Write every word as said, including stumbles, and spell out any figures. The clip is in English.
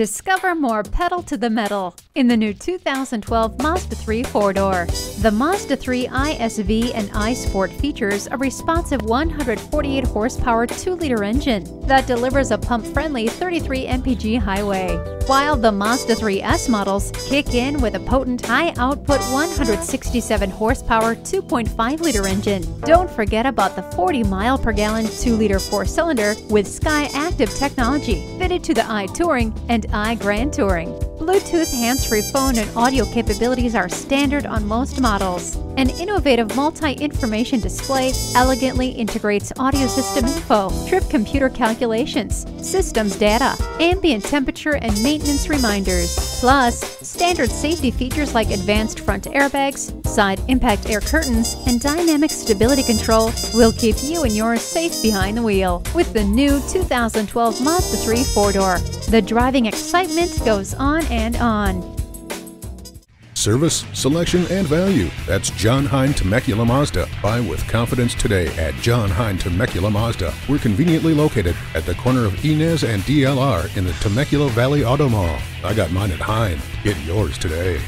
Discover more pedal to the metal in the new two thousand twelve Mazda three four-door. The Mazda three I S V and iSport features a responsive one hundred forty-eight horsepower two liter engine that delivers a pump-friendly thirty-three M P G highway, while the Mazda three S models kick in with a potent high-output one hundred sixty-seven horsepower two point five liter engine. Don't forget about the forty mile per gallon two liter four-cylinder with SkyActiv technology fitted to the iTouring and iGrand Touring. Bluetooth hands-free phone and audio capabilities are standard on most models. An innovative multi-information display elegantly integrates audio system info, trip computer calculations, systems data, ambient temperature and maintenance reminders. Plus, standard safety features like advanced front airbags, side impact air curtains, and dynamic stability control will keep you and yours safe behind the wheel with the new two thousand twelve Mazda three four-door. The driving excitement goes on and on. Service, selection, and value. That's John Hine Temecula Mazda. Buy with confidence today at John Hine Temecula Mazda. We're conveniently located at the corner of Inez and D L R in the Temecula Valley Auto Mall. I got mine at Hine. Get yours today.